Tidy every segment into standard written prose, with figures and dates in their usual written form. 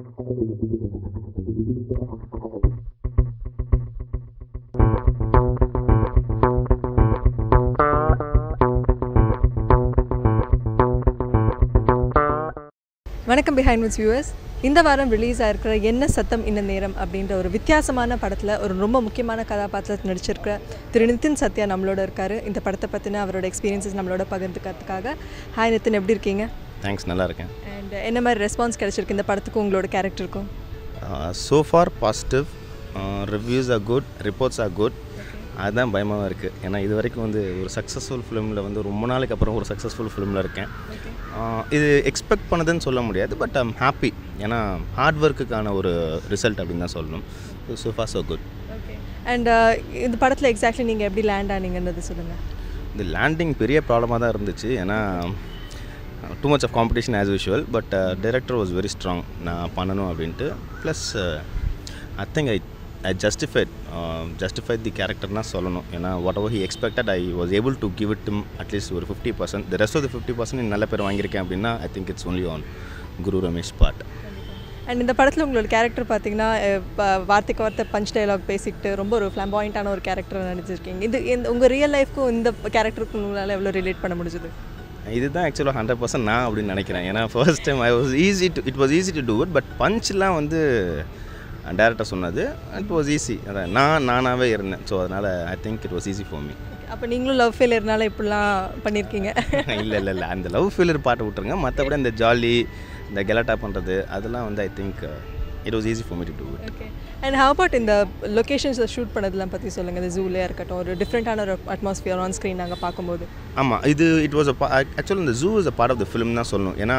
Welcome Behindwoods viewers. இந்த வாரம் release ஆயிருக்கிற என்ன சத்தம் இன்ன நேரம் அப்படின்ற ஒரு வித்தியாசமான படத்துல ஒரு ரொம்ப முக்கியமான கதாபாத்திரத்தில் நடிச்சிருக்கிற திரு நிதின் சத்யா நம்மளோட இருக்காரு. இந்த படத்தை பத்தின அவரோட எக்ஸ்பீரியன்சஸ் நம்மளோட பகிர்ந்துக்கிறதுக்காக. ஹாய் நிதின், எப்படி இருக்கீங்க? தேங்க்ஸ், நல்லா இருக்கேன். அண்ட் என்ன மாதிரி ரெஸ்பான்ஸ் கிடைச்சிருக்கு இந்த படத்துக்கு உங்களோட கேரக்டருக்கும்? So far positive reviews are good, reports are good. அதுதான் பயமாக இருக்குது. ஏன்னா இது வரைக்கும் வந்து ஒரு சக்ஸஸ்ஃபுல் ஃபிலிமில் வந்து ரொம்ப நாளைக்கு அப்புறம் ஒரு சக்ஸஸ்ஃபுல் ஃபிலிமில் இருக்கேன். இது எக்ஸ்பெக்ட் பண்ணதுன்னு சொல்ல முடியாது, பட் ஐம் ஹாப்பி. ஏன்னா ஹார்ட் ஒர்க்குக்கான ஒரு ரிசல்ட் அப்படின்னு தான் சொல்லணும். So far so good. Okay, and இந்த படத்தில் எக்ஸாக்ட்லி நீங்கள் எப்படி லேண்ட் ஆனீங்கன்றது சொல்லுங்கள். இந்த லேண்டிங் பெரிய ப்ராப்ளமாக தான் இருந்துச்சு. ஏன்னா too much of competition as usual, but director was very strong நான் பண்ணணும் அப்படின்ட்டு. Plus I think I justified the character na solano. You know, whatever he expected, I was able to give it to him at least over 50%. The rest of the 50% in nalla per vaangirken appadina, I think it's only on Guru Ramesh part. And in the padathil ungala character pathina vaarthikku vaartha punch dialogue pesikittu romba oru flamboyant ana oru character nadichirkeenga. Idu unga real life ku inda character ku nalla evlo relate panna mudijadhu? இதுதான் ஆக்சுவலாக 100% நான் அப்படின்னு நினைக்கிறேன். ஏன்னா first time it was easy to do it, but punchலாம் வந்து டேரக்டாக சொன்னது இட் வாஸ் ஈஸி. அதான் நானாகவே இருந்தேன். ஸோ அதனால் I think it was easy for me. அப்போ நீங்களும் லவ் ஃபெயிலியர்னால இப்படிலாம் பண்ணியிருக்கீங்க? இல்லை, அந்த லவ் ஃபெயிலியர் பாட்டை விட்டுருங்க. மற்றபடி இந்த ஜாலி, இந்த கெலட்டா பண்ணுறது, அதெல்லாம் வந்து I think it was easy for me to do it. Okay, and how about இந்த லொக்கேஷன்ஸில் ஷூட் பண்ணதெல்லாம் பற்றி சொல்லுங்கள். இந்த ஜூலையாக இருக்கட்டும், ஒரு டிஃப்ரெண்ட்டான ஒரு அட்மாஸ்ஃபியர் ஆன் ஸ்க்ரீன் நாங்கள் பார்க்கும்போது. ஆமாம், இட் வாஸ் ஆக்சுவலி இந்த zoo is a part of the film தான் சொல்லணும். ஏன்னா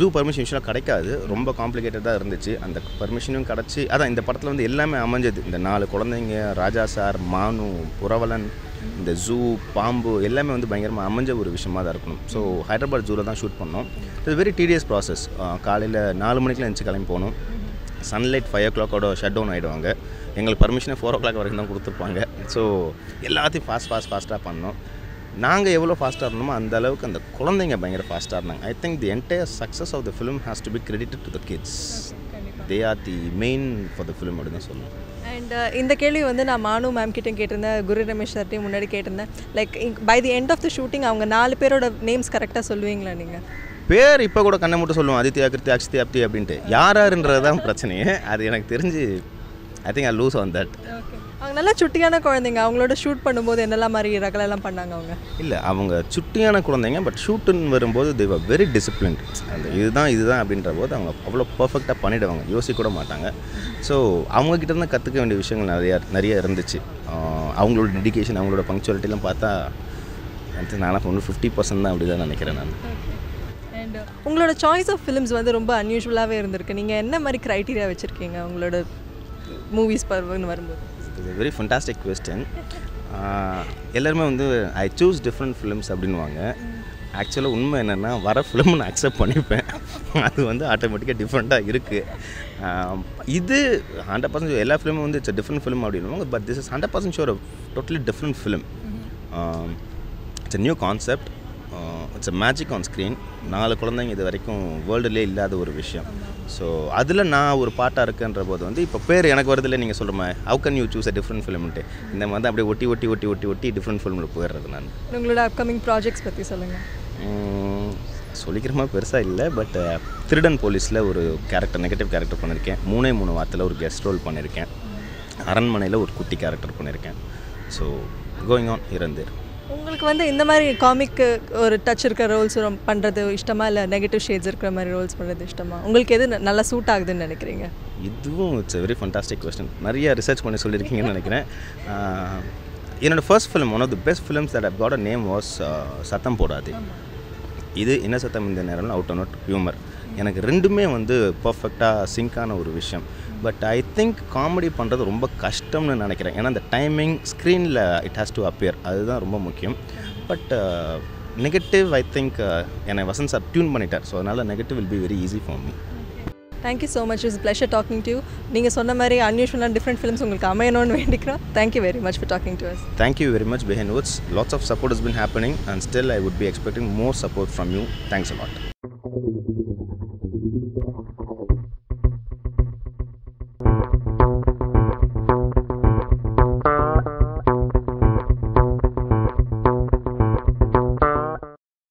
ஜூ பர்மிஷன் யூஸ்வலாக கிடைக்காது, ரொம்ப காம்ப்ளிகேட்டடாக இருந்துச்சு. அந்த பர்மிஷனும் கிடச்சி அதான் இந்த படத்தில் வந்து எல்லாமே அமைஞ்சது. இந்த 4 குழந்தைங்க, ராஜா சார், மானு, புரவலன், இந்த ஜூ, பாம்பு எல்லாமே வந்து பயங்கரமாக அமைஞ்ச ஒரு விஷயமாக தான் இருக்கணும். ஸோ ஹைதராபாத் ஜூவில் தான் ஷூட் பண்ணோம். It's very tedious process. காலையில் 4 மணிக்கெலாம் எழுந்து கிளம்பி போகணும். சன்லைட் 5 o'clock ஷட் டவுன் ஆகிடுவாங்க. எங்களுக்கு பர்மிஷனே 4 o'clock வரைக்கும் தான் கொடுத்துருப்பாங்க. ஸோ எல்லாத்தையும் ஃபாஸ்ட்டாக பண்ணோம். நாங்கள் எவ்வளோ ஃபாஸ்ட்டாக இருந்தோமோ அந்த அளவுக்கு அந்த குழந்தைங்க பயங்கர ஃபாஸ்ட்டாக இருந்தாங்க. I think the entire success of the film has to be credited to the kids. They are the main for the film அப்படின்னு தான் சொல்லணும். அண்ட் இந்த கேள்வி வந்து நான் மானு மேம் கிட்டேயும் கேட்டிருந்தேன், குரு ரமேஷ் சார்ட்டையும் முன்னாடி கேட்டிருந்தேன். Like by the end of the shooting அவங்க 4 பேரோட நேம்ஸ் கரெக்டாக சொல்லுவீங்களா நீங்கள்? பேர் இப்போ கூட கண்ணை மட்டும் சொல்லுவோம், அதித்யா, கிருத்தி, அக்ஷித்தி, அப்தி அப்படின்ட்டு. யாராருன்றது தான் பிரச்சனையே. அது எனக்கு தெரிஞ்சு I think I lose on that. Okay, அவங்க நல்லா சுட்டியான குழந்தைங்க. அவங்களோட ஷூட் பண்ணும்போது என்னெல்லாம் மாதிரி ரகலெல்லாம் பண்ணாங்க அவங்க? இல்லை, அவங்க சுட்டியான குழந்தைங்க, பட் ஷூட்டுன்னு வரும்போது தே ஆர் வெரி டிசிப்ளின்ட். அந்த இதுதான் அப்படின்ற போது அவங்க அவ்வளோ பர்ஃபெக்டாக பண்ணிவிடுவாங்க, யோசிக்கூட மாட்டாங்க. ஸோ அவங்கக்கிட்ட இருந்து கற்றுக்க வேண்டிய விஷயங்கள் நிறையா இருந்துச்சு. அவங்களோட டெடிக்கேஷன், அவங்களோட பங்க்சுவாலிட்டிலாம் பார்த்தா நான் 50% தான் அப்படி தான் நினைக்கிறேன் நான். உங்களோட சாய்ஸ் ஆஃப் ஃபிலிம்ஸ் வந்து ரொம்ப அன்யூஷுவலாகவே இருந்திருக்கு. நீங்கள் என்ன மாதிரி க்ரைட்டீரியா வச்சுருக்கீங்க உங்களோட மூவிஸ் பருவன்னு வரும்போது? It's a very fantastic question. எல்லாருமே வந்து ஐ சூஸ் டிஃப்ரெண்ட் ஃபிலிம்ஸ் அப்படின்வாங்க. ஆக்சுவலாக உண்மை என்னென்னா, வர ஃபிலிம் நான் அக்செப்ட் பண்ணிப்பேன். அது வந்து ஆட்டோமேட்டிக்காக டிஃப்ரெண்ட்டாக இருக்குது. இது 100% எல்லா ஃபிலிமும் வந்து இட்ஸ் டிஃப்ரெண்ட் ஃபிலிம் அப்படின்வாங்க, but this is 100% sure totally different film. It's a new concept, it's a magic on screen. 4 குழந்தைங்க இது வரைக்கும் வேர்ல்டுலேயே இல்லாத ஒரு விஷயம். ஸோ அதில் நான் ஒரு பாட்டாக இருக்குன்ற போது வந்து இப்போ பேர் எனக்கு வருதில்லை. நீங்கள் சொல்கிற மாதிரி how can you choose a different ஃபிலிம்ன்ட்டு இந்த மாதிரி தான் அப்படியே ஒட்டி டிஃப்ரெண்ட் ஃபிலிமில் போயிடுறது. நான் உங்களோட அப்கமிங் ப்ராஜெக்ட்ஸ் பற்றி சொல்லுங்கள். சொல்லிக்கிற மாதிரி பெருசாக இல்லை, பட் திருடன் போலீஸில் ஒரு கேரக்டர், நெகட்டிவ் கேரக்டர் பண்ணியிருக்கேன். 3 வாரத்தில் ஒரு கெஸ்ட் ரோல் பண்ணியிருக்கேன். அரண்மனையில் ஒரு குட்டி கேரக்டர் பண்ணியிருக்கேன். ஸோ கோயிங் ஆன் இருந்து உங்களுக்கு வந்து இந்த மாதிரி காமிக்கு ஒரு டச் இருக்கிற ரோல்ஸ் பண்ணுறது இஷ்டமா, இல்லை நெகட்டிவ் ஷேட்ஸ் இருக்கிற மாதிரி ரோல்ஸ் பண்ணுறது இஷ்டமா? உங்களுக்கு எது நல்லா சூட் ஆகுதுன்னு நினைக்கிறீங்க? இதுவும் இட்ஸ் வெரி ஃபண்டாஸ்டிக் கொஸ்டின். நிறையா ரிசர்ச் பண்ணி சொல்லியிருக்கீங்கன்னு நினைக்கிறேன். என்னோடய first film, one of the best films that I got a name was சத்தம் போடாது. இது என்ன சத்தம் இந்த நேரம் அவுட் அண்ட் அவுட் ஹியூமர். எனக்கு ரெண்டுமே வந்து பர்ஃபெக்டாக சிங்கான ஒரு விஷயம். பட் ஐ திங்க் காமெடி பண்ணுறது ரொம்ப கஷ்டம்னு நினைக்கிறேன். ஏன்னா அந்த டைமிங் ஸ்க்ரீனில் இட் ஹேஸ் டு அப்பியர், அதுதான் ரொம்ப முக்கியம். பட் நெகட்டிவ் ஐ திங்க் என்னை வசந்த் சார் டியூன் பண்ணிட்டார். ஸோ அதனால் negative will be very easy for me. Thank you so much, is pleasure talking to you. நீங்கள் சொன்ன மாதிரி அன்யூஷுவலான டிஃப்ரெண்ட் ஃபிலிம்ஸ் உங்களுக்கு அமையணும்னு வேண்டிக்கிறோம். Thank you very much for talking to us. Thank you very much Behindwoods. Lots of support has been happening and still I would be expecting more support from you. Thanks a lot.